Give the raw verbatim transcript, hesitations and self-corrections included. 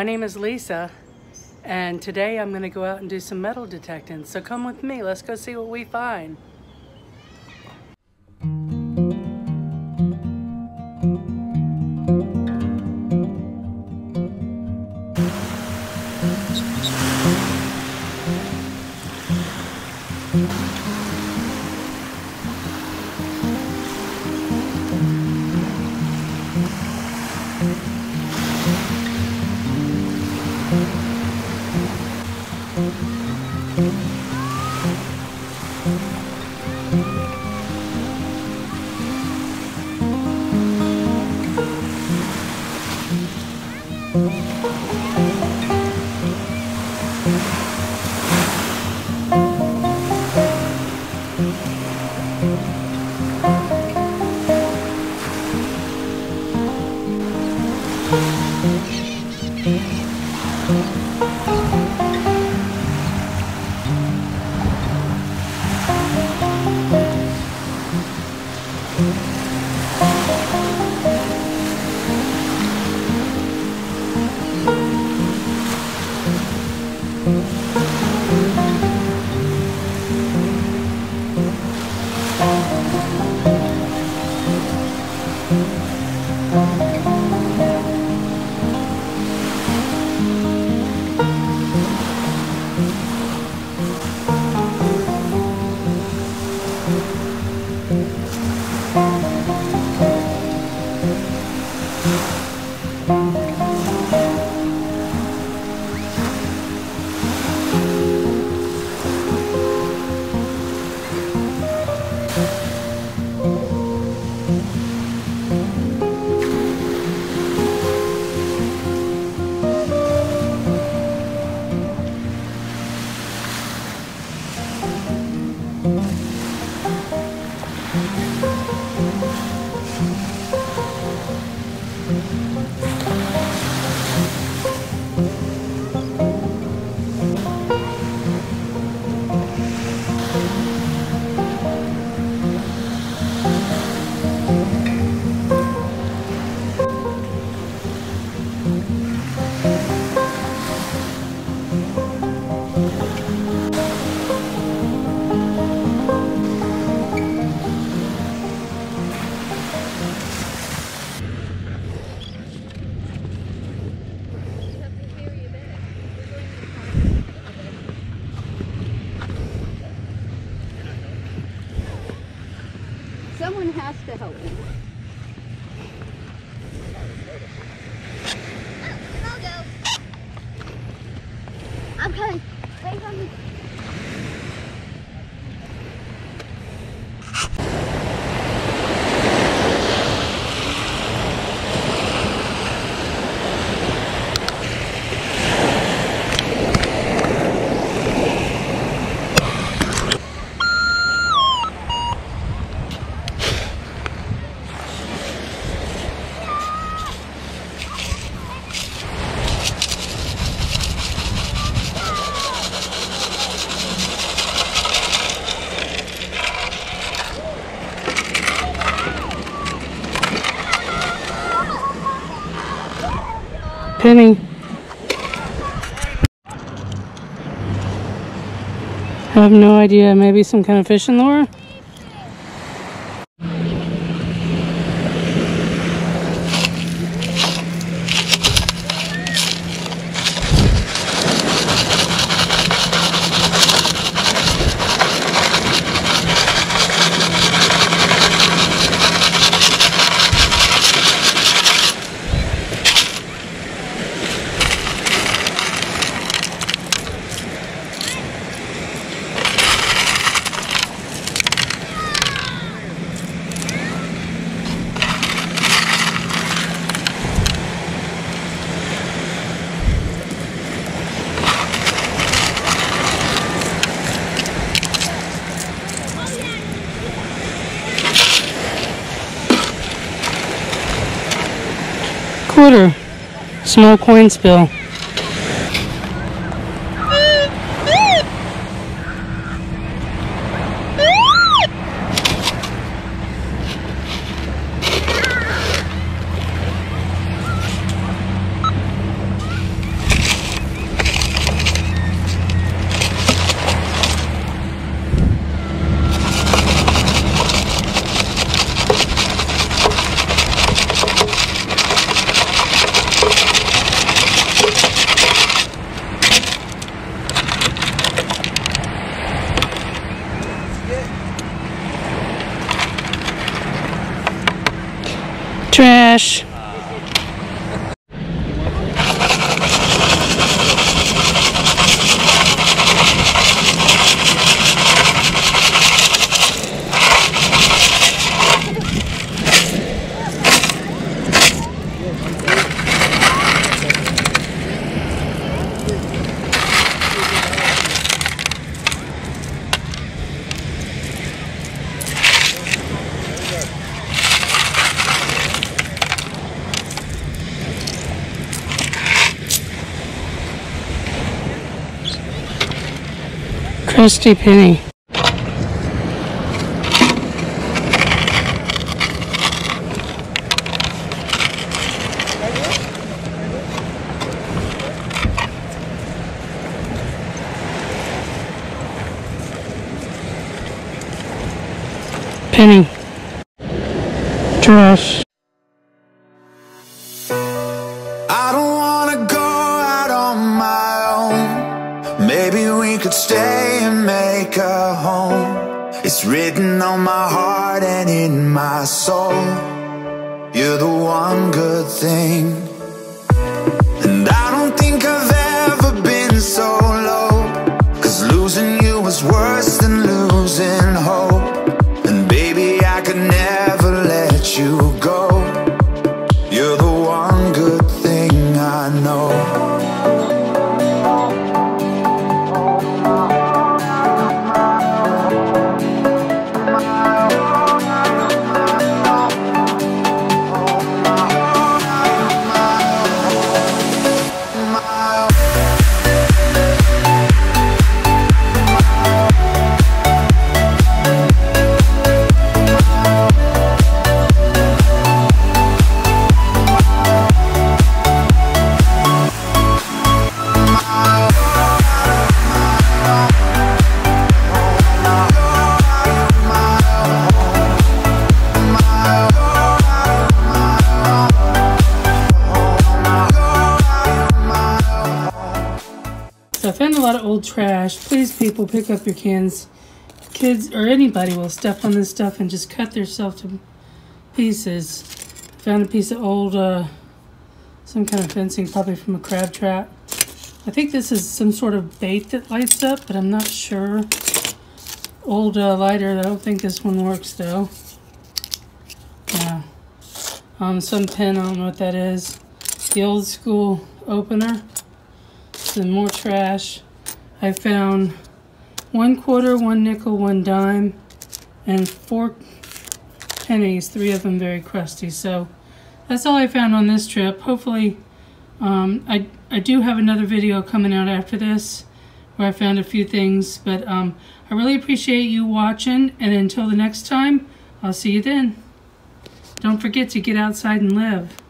My name is Lisa, and today I'm going to go out and do some metal detecting. So come with me, let's go see what we find. Someone has to help me. Oh, I'm coming. Wait for me. Penny. I have no idea, maybe some kind of fishing lure? Quarter. Small coin spill. trash. Christy Penny. Penny. Trash. I don't wanna go out on my own. Maybe we could stay. Make a home. It's written on my heart and in my soul. You're the one good thing. And I don't think I've ever been so low, 'cause losing you was worse than losing hope. And baby, I could never let you go. You're the one good thing I know. I found a lot of old trash. Please, people, pick up your cans. Kids or anybody will step on this stuff and just cut themselves to pieces. I found a piece of old, uh, some kind of fencing, probably from a crab trap. I think this is some sort of bait that lights up, but I'm not sure. Old uh, lighter. I don't think this one works, though. Yeah. Um, some pen. I don't know what that is. The old school opener. And more trash. I found one quarter, one nickel, one dime, and four pennies, three of them very crusty. So that's all I found on this trip. Hopefully, um, I, I do have another video coming out after this where I found a few things, but um, I really appreciate you watching, and until the next time, I'll see you then. Don't forget to get outside and live.